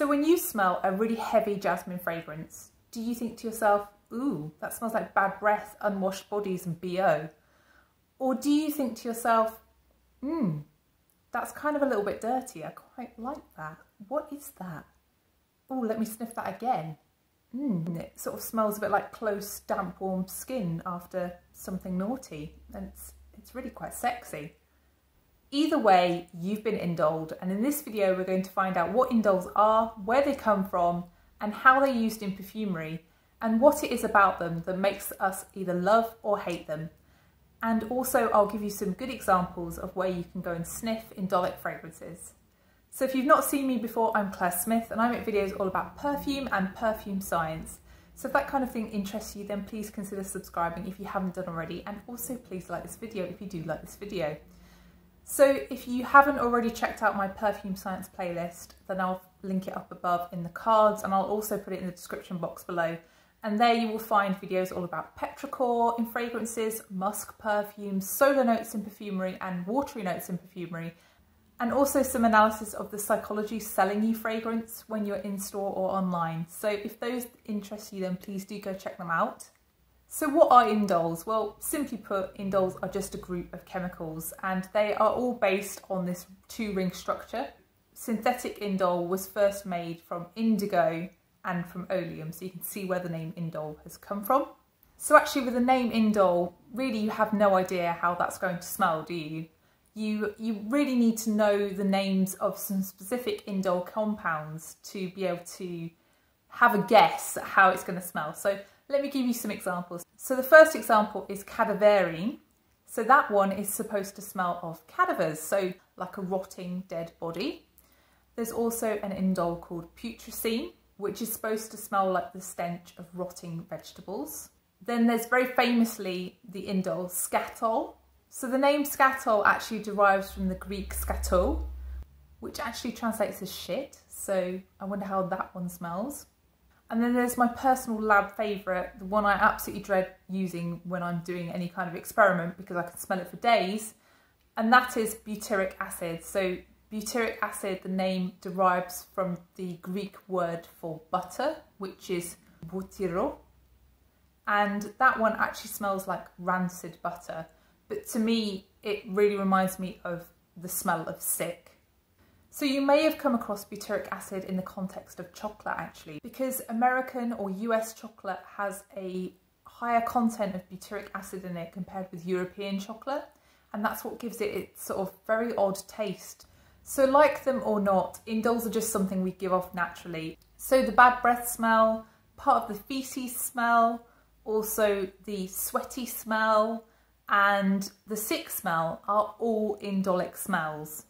So when you smell a really heavy jasmine fragrance, do you think to yourself, ooh, that smells like bad breath, unwashed bodies and BO? Or do you think to yourself, that's kind of a little bit dirty, I quite like that. What is that? Oh, let me sniff that again. It sort of smells a bit like close, damp, warm skin after something naughty, and it's really quite sexy. Either way, you've been indoled, and in this video we're going to find out what indoles are, where they come from, and how they're used in perfumery, and what it is about them that makes us either love or hate them. And also I'll give you some good examples of where you can go and sniff indolic fragrances. So if you've not seen me before, I'm Claire Smith and I make videos all about perfume and perfume science. So if that kind of thing interests you, then please consider subscribing if you haven't done already, and also please like this video if you do like this video. So if you haven't already checked out my perfume science playlist, then I'll link it up above in the cards, and I'll also put it in the description box below. And there you will find videos all about petrichor in fragrances, musk perfumes, solar notes in perfumery and watery notes in perfumery, and also some analysis of the psychology selling you fragrance when you're in store or online. So if those interest you, then please do go check them out. So what are indoles? Well, simply put, indoles are just a group of chemicals, and they are all based on this two-ring structure. Synthetic indole was first made from indigo and from oleum, so you can see where the name indole has come from. So actually with the name indole, really you have no idea how that's going to smell, do you? You really need to know the names of some specific indole compounds to be able to have a guess at how it's going to smell. So let me give you some examples. So the first example is cadaverine. So that one is supposed to smell of cadavers, so like a rotting dead body. There's also an indole called putrescine, which is supposed to smell like the stench of rotting vegetables. Then there's very famously the indole scatol. So the name scatol actually derives from the Greek scato, which actually translates as shit. So I wonder how that one smells. And then there's my personal lab favourite, the one I absolutely dread using when I'm doing any kind of experiment because I can smell it for days, and that is butyric acid. So butyric acid, the name derives from the Greek word for butter, which is butyro, and that one actually smells like rancid butter, but to me it really reminds me of the smell of sick. So you may have come across butyric acid in the context of chocolate actually, because American or US chocolate has a higher content of butyric acid in it compared with European chocolate, and that's what gives it its sort of very odd taste. So like them or not, indoles are just something we give off naturally. So the bad breath smell, part of the feces smell, also the sweaty smell and the sick smell are all indolic smells.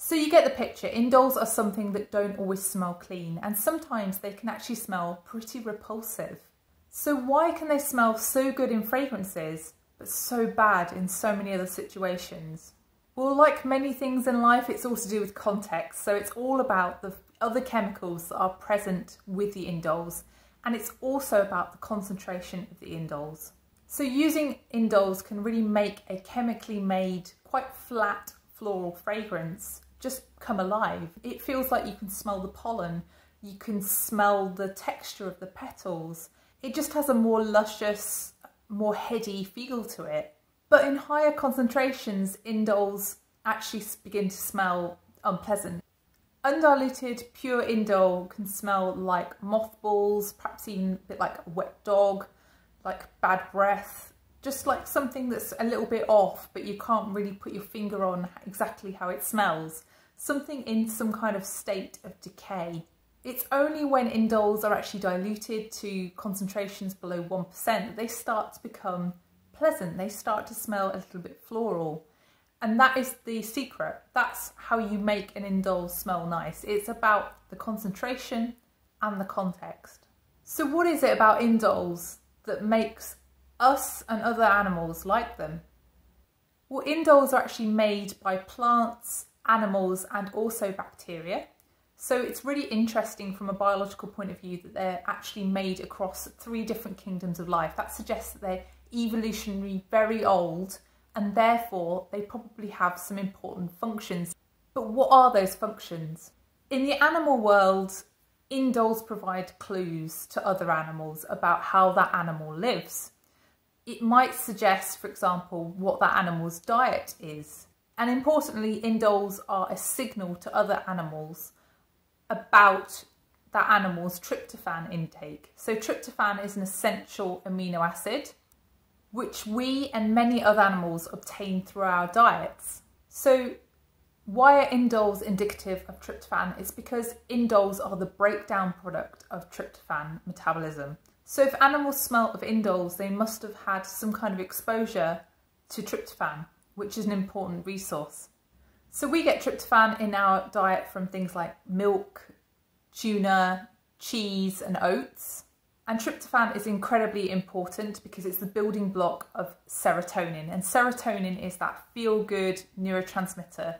So you get the picture, indoles are something that don't always smell clean, and sometimes they can actually smell pretty repulsive. So why can they smell so good in fragrances, but so bad in so many other situations? Well, like many things in life, it's all to do with context, so it's all about the other chemicals that are present with the indoles, and it's also about the concentration of the indoles. So using indoles can really make a chemically made, quite flat floral fragrance just come alive. It feels like you can smell the pollen, you can smell the texture of the petals. It just has a more luscious, more heady feel to it. But in higher concentrations, indoles actually begin to smell unpleasant. Undiluted, pure indole can smell like mothballs, perhaps even a bit like a wet dog, like bad breath, just like something that's a little bit off, but you can't really put your finger on exactly how it smells. Something in some kind of state of decay. It's only when indoles are actually diluted to concentrations below 1% that they start to become pleasant. They start to smell a little bit floral. And that is the secret. That's how you make an indole smell nice. It's about the concentration and the context. So what is it about indoles that makes us and other animals like them? Well, indoles are actually made by plants, animals and also bacteria. So it's really interesting from a biological point of view that they're actually made across 3 different kingdoms of life. That suggests that they're evolutionarily very old, and therefore they probably have some important functions. But what are those functions? In the animal world, indoles provide clues to other animals about how that animal lives. It might suggest, for example, what that animal's diet is. And importantly, indoles are a signal to other animals about that animal's tryptophan intake. So tryptophan is an essential amino acid, which we and many other animals obtain through our diets. So why are indoles indicative of tryptophan? It's because indoles are the breakdown product of tryptophan metabolism. So if animals smelt of indoles, they must have had some kind of exposure to tryptophan, which is an important resource. So we get tryptophan in our diet from things like milk, tuna, cheese and oats. And tryptophan is incredibly important because it's the building block of serotonin, and serotonin is that feel-good neurotransmitter.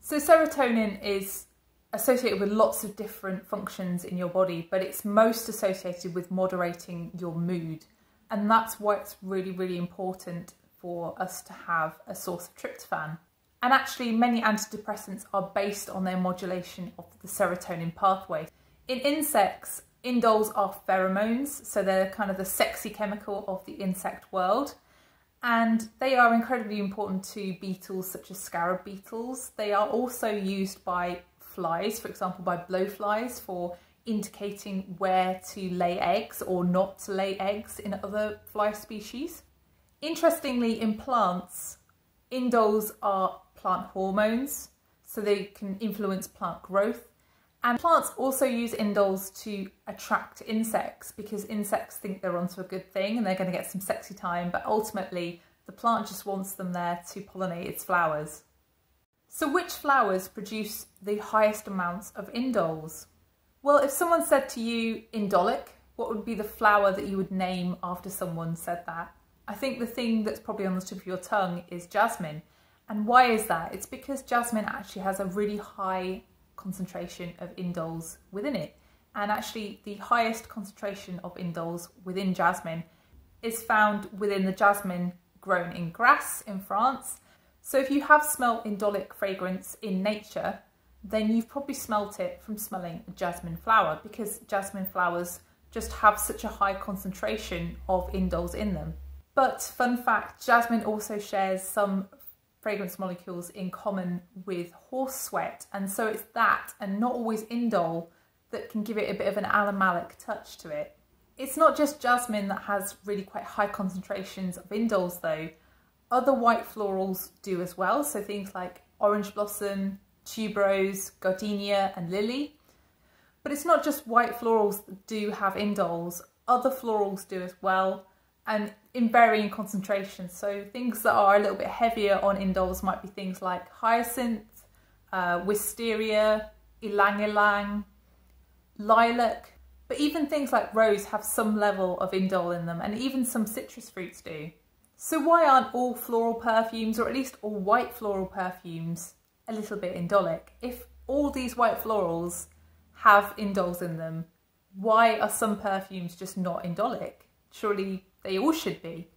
So serotonin is associated with lots of different functions in your body, but it's most associated with moderating your mood, and that's why it's really important for us to have a source of tryptophan. And actually many antidepressants are based on their modulation of the serotonin pathway. In insects, indoles are pheromones, so they're kind of the sexy chemical of the insect world, and they are incredibly important to beetles such as scarab beetles. They are also used by flies, for example by blowflies, for indicating where to lay eggs or not to lay eggs in other fly species. Interestingly, in plants, indoles are plant hormones, so they can influence plant growth. And plants also use indoles to attract insects, because insects think they're onto a good thing and they're going to get some sexy time, but ultimately the plant just wants them there to pollinate its flowers. So which flowers produce the highest amounts of indoles? Well, if someone said to you Indolic, what would be the flower that you would name after someone said that? I think the thing that's probably on the tip of your tongue is jasmine. And why is that? It's because jasmine actually has a really high concentration of indoles within it, and actually the highest concentration of indoles within jasmine is found within the jasmine grown in grass in France. So if you have smelled indolic fragrance in nature, then you've probably smelt it from smelling a jasmine flower, because jasmine flowers just have such a high concentration of indoles in them. But fun fact, jasmine also shares some fragrance molecules in common with horse sweat, and so it's that and not always indole that can give it a bit of an animalic touch to it. It's not just jasmine that has really quite high concentrations of indoles though. Other white florals do as well, so things like orange blossom, tuberose, gardenia and lily. But it's not just white florals that do have indoles, other florals do as well, and in varying concentrations. So things that are a little bit heavier on indoles might be things like hyacinth, wisteria, ylang ylang, lilac, but even things like rose have some level of indole in them, and even some citrus fruits do. So why aren't all floral perfumes, or at least all white floral perfumes, a little bit indolic? If all these white florals have indoles in them, why are some perfumes just not indolic? Surely they all should be.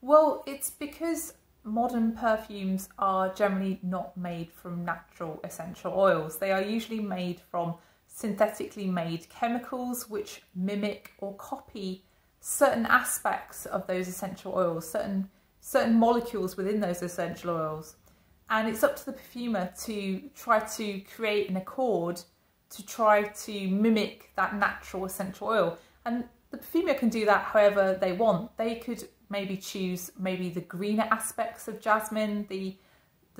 Well, it's because modern perfumes are generally not made from natural essential oils. They are usually made from synthetically made chemicals which mimic or copy certain aspects of those essential oils, certain molecules within those essential oils. And it's up to the perfumer to try to create an accord to try to mimic that natural essential oil. And the perfumer can do that however they want. They could maybe choose the greener aspects of jasmine, the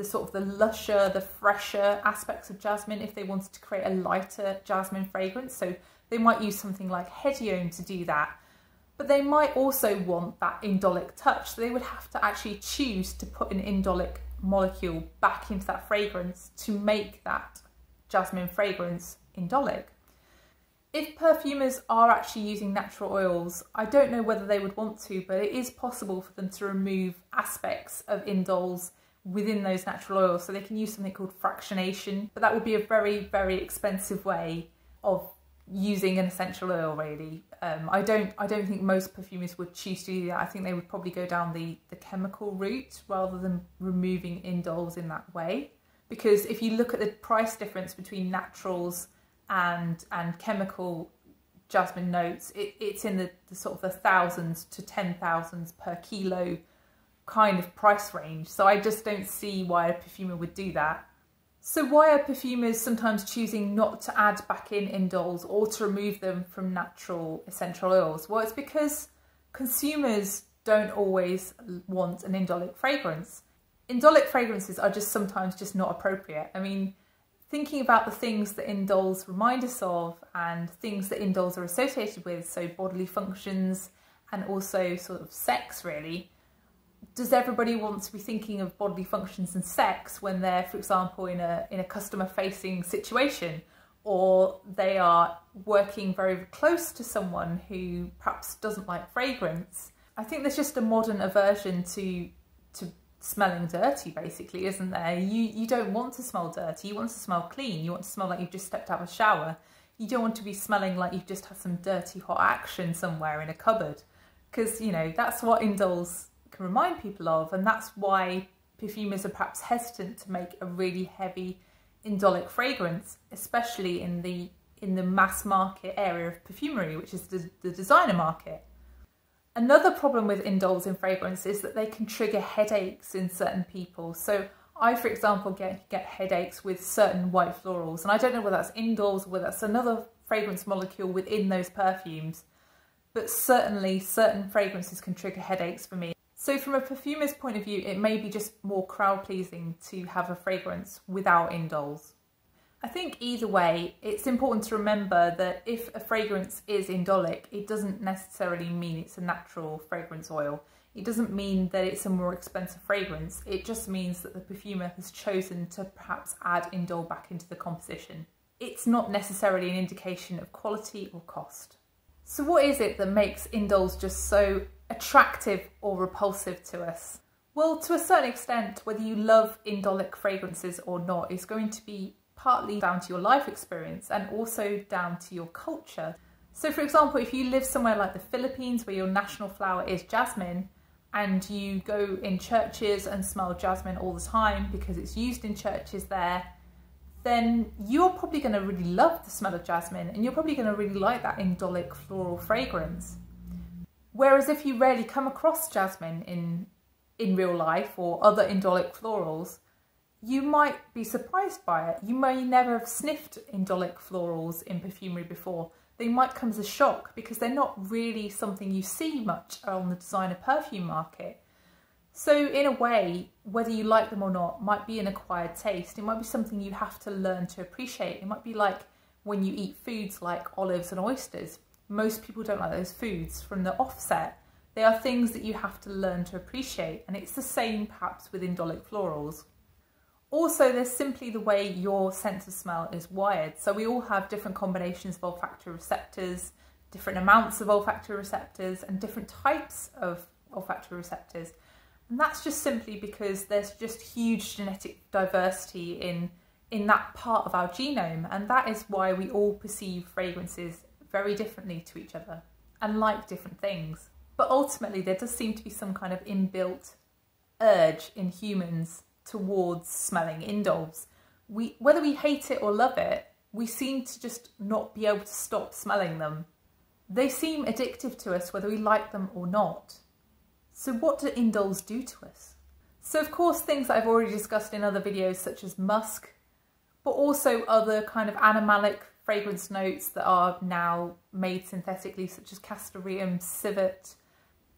sort of the lusher, the fresher aspects of jasmine if they wanted to create a lighter jasmine fragrance. So they might use something like Hedione to do that. But they might also want that indolic touch. So they would have to actually choose to put an indolic molecule back into that fragrance to make that jasmine fragrance indolic. If perfumers are actually using natural oils, I don't know whether they would want to, but it is possible for them to remove aspects of indoles within those natural oils. So they can use something called fractionation, but that would be a very expensive way of using an essential oil really. I don't think most perfumers would choose to do that. I think they would probably go down the chemical route rather than removing indoles in that way. because if you look at the price difference between naturals and chemical jasmine notes, it's in the sort of the thousands to 10,000 per kilo kind of price range. So I just don't see why a perfumer would do that. So why are perfumers sometimes choosing not to add back in indoles or to remove them from natural essential oils? Well, it's because consumers don't always want an indolic fragrance. Indolic fragrances are just sometimes just not appropriate. I mean, thinking about the things that indoles remind us of and things that indoles are associated with, so bodily functions and also sort of sex really. Does everybody want to be thinking of bodily functions and sex when they're, for example, in a customer-facing situation, or they are working very close to someone who perhaps doesn't like fragrance? I think there's just a modern aversion to smelling dirty, basically, isn't there? You don't want to smell dirty, you want to smell clean, you want to smell like you've just stepped out of a shower. You don't want to be smelling like you've just had some dirty hot action somewhere in a cupboard, because, you know, that's what indoles can remind people of, and that's why perfumers are perhaps hesitant to make a really heavy indolic fragrance, especially in the mass market area of perfumery, which is the designer market. Another problem with indoles in fragrance is that they can trigger headaches in certain people. So I, for example, get headaches with certain white florals, and I don't know whether that's indoles or whether that's another fragrance molecule within those perfumes, but certainly certain fragrances can trigger headaches for me. So from a perfumer's point of view, it may be just more crowd-pleasing to have a fragrance without indoles. I think either way, it's important to remember that if a fragrance is indolic, it doesn't necessarily mean it's a natural fragrance oil. It doesn't mean that it's a more expensive fragrance. It just means that the perfumer has chosen to perhaps add indole back into the composition. It's not necessarily an indication of quality or cost. So what is it that makes indoles just so attractive or repulsive to us? Well, to a certain extent, whether you love indolic fragrances or not is going to be partly down to your life experience and also down to your culture. So for example, if you live somewhere like the Philippines where your national flower is jasmine and you go in churches and smell jasmine all the time because it's used in churches there, then you're probably going to really love the smell of jasmine and you're probably going to really like that indolic floral fragrance. Whereas if you rarely come across jasmine in real life or other indolic florals, you might be surprised by it. You may never have sniffed indolic florals in perfumery before. They might come as a shock because they're not really something you see much on the designer perfume market. So in a way, whether you like them or not might be an acquired taste. It might be something you have to learn to appreciate. It might be like when you eat foods like olives and oysters. Most people don't like those foods from the offset. They are things that you have to learn to appreciate, and it's the same perhaps with indolic florals. Also, there's simply the way your sense of smell is wired. So we all have different combinations of olfactory receptors, different amounts of olfactory receptors, and different types of olfactory receptors. And that's just simply because there's just huge genetic diversity in that part of our genome, and that is why we all perceive fragrances very differently to each other and like different things. But ultimately there does seem to be some kind of inbuilt urge in humans towards smelling indoles. Whether we hate it or love it, we seem to just not be able to stop smelling them. They seem addictive to us whether we like them or not. So what do indoles do to us? So of course things that I've already discussed in other videos such as musk, but also other kind of animalic fragrance notes that are now made synthetically, such as castoreum, civet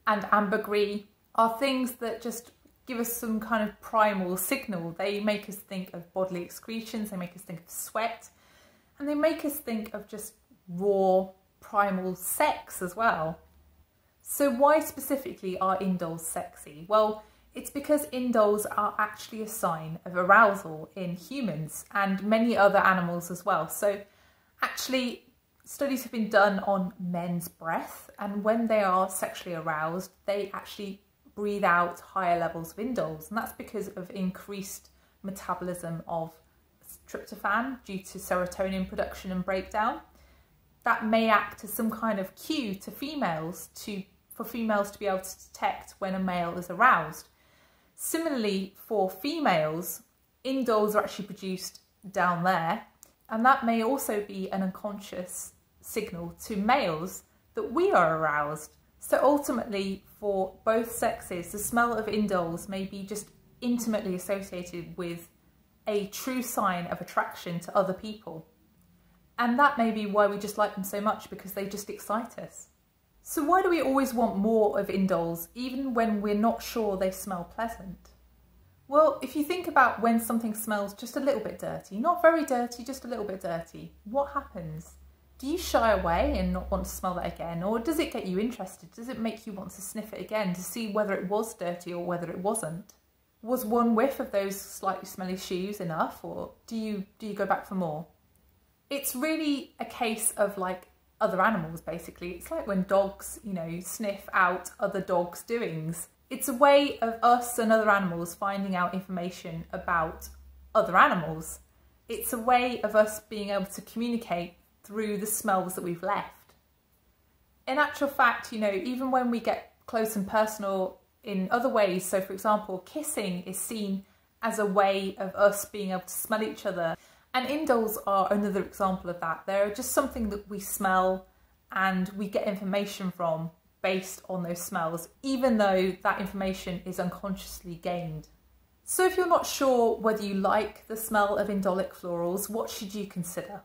and ambergris, are things that just give us some kind of primal signal. They make us think of bodily excretions, they make us think of sweat, and they make us think of just raw primal sex as well. So why specifically are indoles sexy? Well, it's because indoles are actually a sign of arousal in humans and many other animals as well. So actually, studies have been done on men's breath, and when they are sexually aroused, they actually breathe out higher levels of indoles, and that's because of increased metabolism of tryptophan due to serotonin production and breakdown. That may act as some kind of cue to females for females to be able to detect when a male is aroused. Similarly, for females, indoles are actually produced down there, and that may also be an unconscious signal to males that we are aroused. So ultimately, for both sexes, the smell of indoles may be just intimately associated with a true sign of attraction to other people. And that may be why we just like them so much, because they just excite us. So why do we always want more of indoles, even when we're not sure they smell pleasant? Well, if you think about when something smells just a little bit dirty, not very dirty, just a little bit dirty, what happens? Do you shy away and not want to smell that again? Or does it get you interested? Does it make you want to sniff it again to see whether it was dirty or whether it wasn't? Was one whiff of those slightly smelly shoes enough, or do you go back for more? It's really a case of like other animals, basically. It's like when dogs, you know, sniff out other dogs' doings. It's a way of us and other animals finding out information about other animals. It's a way of us being able to communicate through the smells that we've left. In actual fact, you know, even when we get close and personal in other ways, so for example, kissing is seen as a way of us being able to smell each other. And indoles are another example of that. They're just something that we smell and we get information from based on those smells, even though that information is unconsciously gained. So if you're not sure whether you like the smell of indolic florals, what should you consider?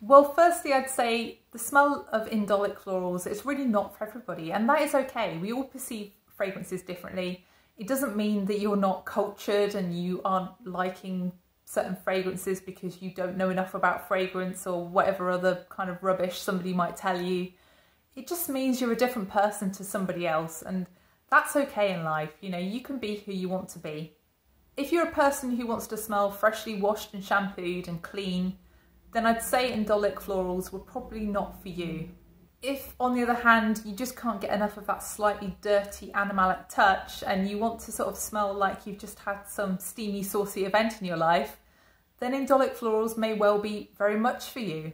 Well, firstly, I'd say the smell of indolic florals is really not for everybody, and that is okay. We all perceive fragrances differently. It doesn't mean that you're not cultured and you aren't liking certain fragrances because you don't know enough about fragrance or whatever other kind of rubbish somebody might tell you. It just means you're a different person to somebody else, and that's okay in life. You know, you can be who you want to be. If you're a person who wants to smell freshly washed and shampooed and clean, then I'd say indolic florals were probably not for you. If, on the other hand, you just can't get enough of that slightly dirty animalic touch and you want to sort of smell like you've just had some steamy, saucy event in your life, then indolic florals may well be very much for you.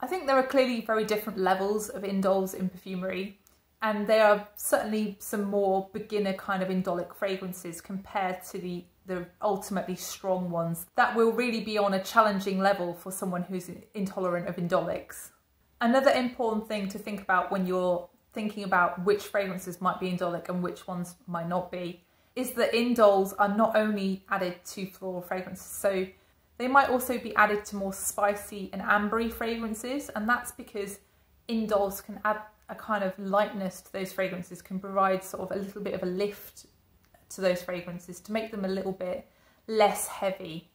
I think there are clearly very different levels of indoles in perfumery, and there are certainly some more beginner kind of indolic fragrances compared to the ultimately strong ones that will really be on a challenging level for someone who's intolerant of indolics. Another important thing to think about when you're thinking about which fragrances might be indolic and which ones might not be is that indoles are not only added to floral fragrances, so they might also be added to more spicy and ambery fragrances, and that's because indoles can add a kind of lightness to those fragrances, can provide sort of a little bit of a lift to those fragrances to make them a little bit less heavy.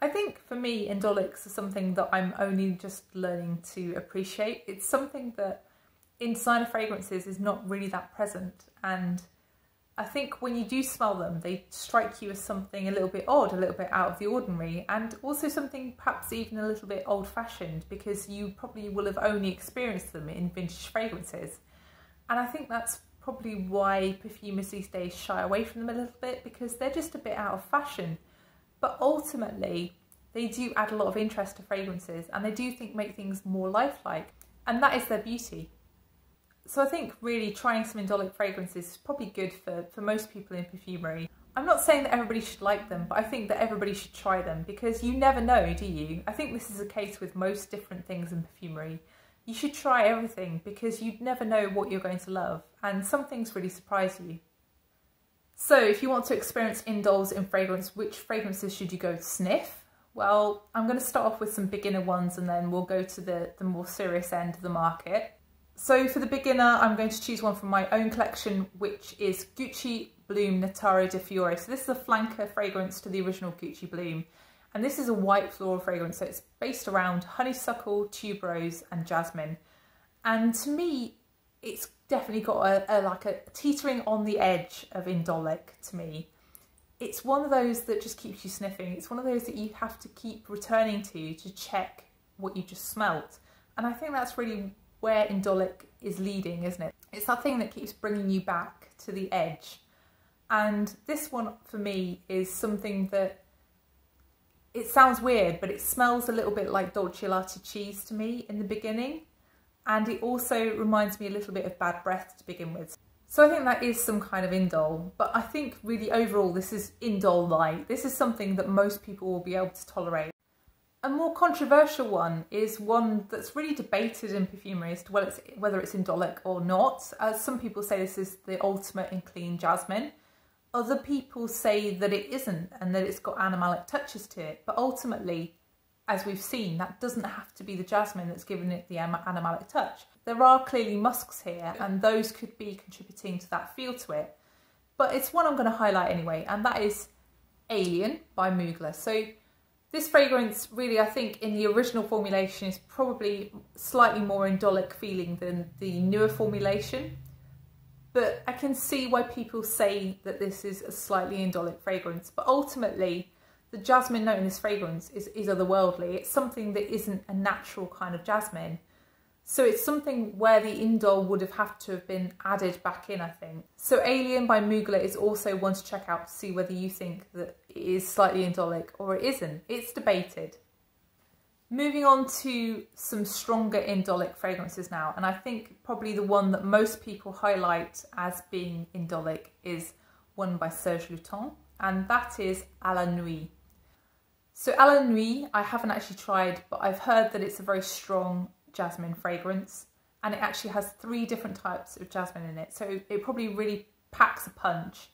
I think for me, indolics are something that I'm only just learning to appreciate. It's something that inside of fragrances is not really that present. And I think when you do smell them, they strike you as something a little bit odd, a little bit out of the ordinary, and also something perhaps even a little bit old-fashioned, because you probably will have only experienced them in vintage fragrances. And I think that's probably why perfumers these days shy away from them a little bit, because they're just a bit out of fashion. But ultimately, they do add a lot of interest to fragrances, and they do make things more lifelike, and that is their beauty. So I think really trying some indolic fragrances is probably good for most people in perfumery. I'm not saying that everybody should like them, but I think that everybody should try them, because you never know, do you? I think this is the case with most different things in perfumery. You should try everything, because you'd never know what you're going to love, and some things really surprise you. So if you want to experience indoles in fragrance, which fragrances should you go to sniff? Well, I'm going to start off with some beginner ones, and then we'll go to the more serious end of the market. So for the beginner, I'm going to choose one from my own collection, which is Gucci Bloom Notaro De Fiore. So this is a flanker fragrance to the original Gucci Bloom. And this is a white floral fragrance, so it's based around honeysuckle, tuberose and jasmine. And to me, it's definitely got a teetering on the edge of indolic to me. It's one of those that just keeps you sniffing. It's one of those that you have to keep returning to check what you just smelt. And I think that's really where indolic is leading, isn't it? It's that thing that keeps bringing you back to the edge. And this one for me is something that, it sounds weird, but it smells a little bit like dolciolata cheese to me in the beginning. And it also reminds me a little bit of bad breath to begin with. So I think that is some kind of indole, but I think really overall this is indole light. This is something that most people will be able to tolerate. A more controversial one is one that's really debated in perfumery as to whether it's indolic or not. As some people say this is the ultimate in clean jasmine. Other people say that it isn't and that it's got animalic touches to it, but ultimately, as we've seen, that doesn't have to be the jasmine that's given it the animalic touch. There are clearly musks here and those could be contributing to that feel to it. But it's one I'm going to highlight anyway, and that is Alien by Mugler. So this fragrance really, I think, in the original formulation is probably slightly more indolic feeling than the newer formulation. But I can see why people say that this is a slightly indolic fragrance. But ultimately, the jasmine note in this fragrance is otherworldly. It's something that isn't a natural kind of jasmine. So it's something where the indole would have to have been added back in, I think. So Alien by Mugler is also one to check out to see whether you think that it is slightly indolic or it isn't. It's debated. Moving on to some stronger indolic fragrances now, and I think probably the one that most people highlight as being indolic is one by Serge Lutens, and that is A La Nuit. So A La Nuit I haven't actually tried, but I've heard that it's a very strong jasmine fragrance, and it actually has 3 different types of jasmine in it, so it probably really packs a punch.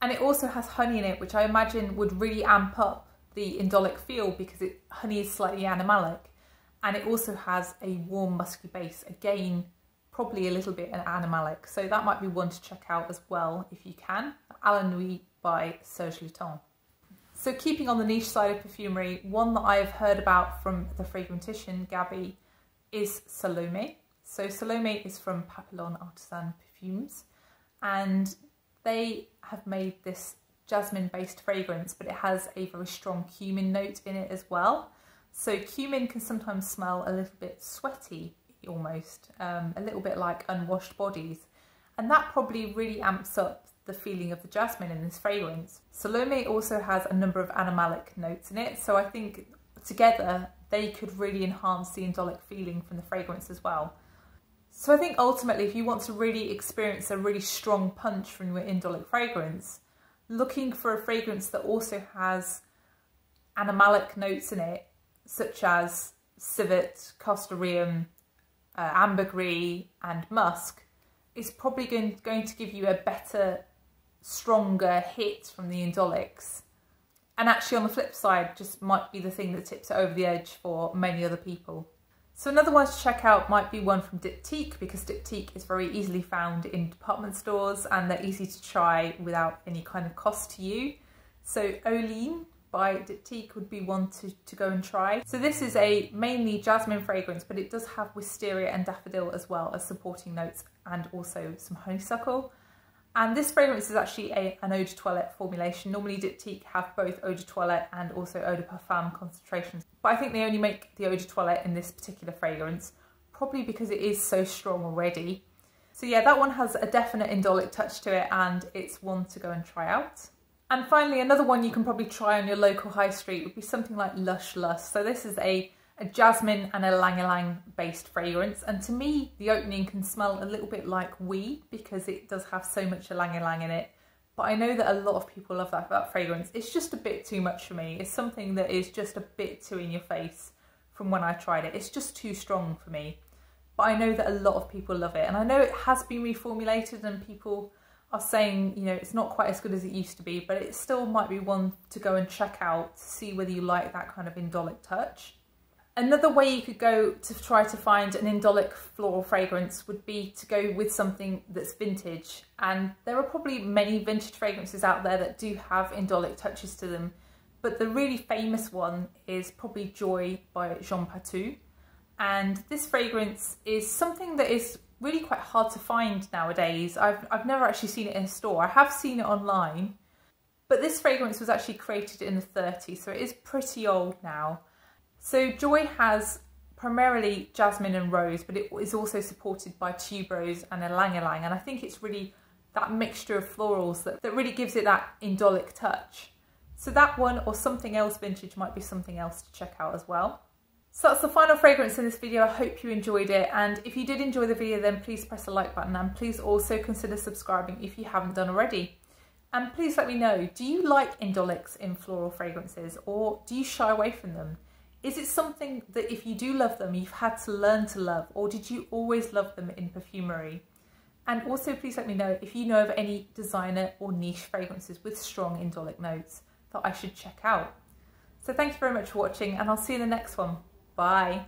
And it also has honey in it, which I imagine would really amp up the indolic feel because honey is slightly animalic, and it also has a warm musky base, again probably a little bit animalic, so that might be one to check out as well if you can. A La Nuit by Serge Lutens. So keeping on the niche side of perfumery, one that I've heard about from the fragrantician Gabby is Salome. So Salome is from Papillon Artisan Perfumes, and they have made this jasmine based fragrance, but it has a very strong cumin note in it as well. So cumin can sometimes smell a little bit sweaty almost, a little bit like unwashed bodies, and that probably really amps up the feeling of the jasmine in this fragrance. Salome also has a number of animalic notes in it, so I think together they could really enhance the indolic feeling from the fragrance as well. So I think ultimately if you want to really experience a really strong punch from your indolic fragrance, looking for a fragrance that also has animalic notes in it, such as civet, castoreum, ambergris and musk, is probably going to give you a better, stronger hit from the indolics. And actually on the flip side, just might be the thing that tips it over the edge for many other people. So another one to check out might be one from Diptyque, because Diptyque is very easily found in department stores and they're easy to try without any kind of cost to you. So Olène by Diptyque would be one to go and try. So this is a mainly jasmine fragrance, but it does have wisteria and daffodil as well as supporting notes, and also some honeysuckle. And this fragrance is actually an eau de toilette formulation. Normally Diptyque have both eau de toilette and also eau de parfum concentrations, but I think they only make the eau de toilette in this particular fragrance, probably because it is so strong already. So yeah, that one has a definite indolic touch to it, and it's one to go and try out. And finally, another one you can probably try on your local high street would be something like Lush Lust. So this is a jasmine and a ylang ylang based fragrance, and to me the opening can smell a little bit like weed because it does have so much ylang ylang in it, but I know that a lot of people love that fragrance. It's just a bit too much for me. It's something that is just a bit too in your face from when I tried it. It's just too strong for me, but I know that a lot of people love it, and I know it has been reformulated and people are saying, you know, it's not quite as good as it used to be, but it still might be one to go and check out to see whether you like that kind of indolic touch. Another way you could go to try to find an indolic floral fragrance would be to go with something that's vintage, and there are probably many vintage fragrances out there that do have indolic touches to them, but the really famous one is probably Joy by Jean Patou, and this fragrance is something that is really quite hard to find nowadays. I've never actually seen it in a store. I have seen it online, but this fragrance was actually created in the 30s, so it is pretty old now. So Joy has primarily jasmine and rose, but it is also supported by tuberose and ylang ylang, and I think it's really that mixture of florals that really gives it that indolic touch. So that one or something else vintage might be something else to check out as well. So that's the final fragrance in this video. I hope you enjoyed it, and if you did enjoy the video then please press the like button, and please also consider subscribing if you haven't done already. And please let me know, do you like Indolics in floral fragrances, or do you shy away from them? Is it something that if you do love them you've had to learn to love, or did you always love them in perfumery? And also please let me know if you know of any designer or niche fragrances with strong Indolic notes that I should check out. So thank you very much for watching, and I'll see you in the next one. Bye.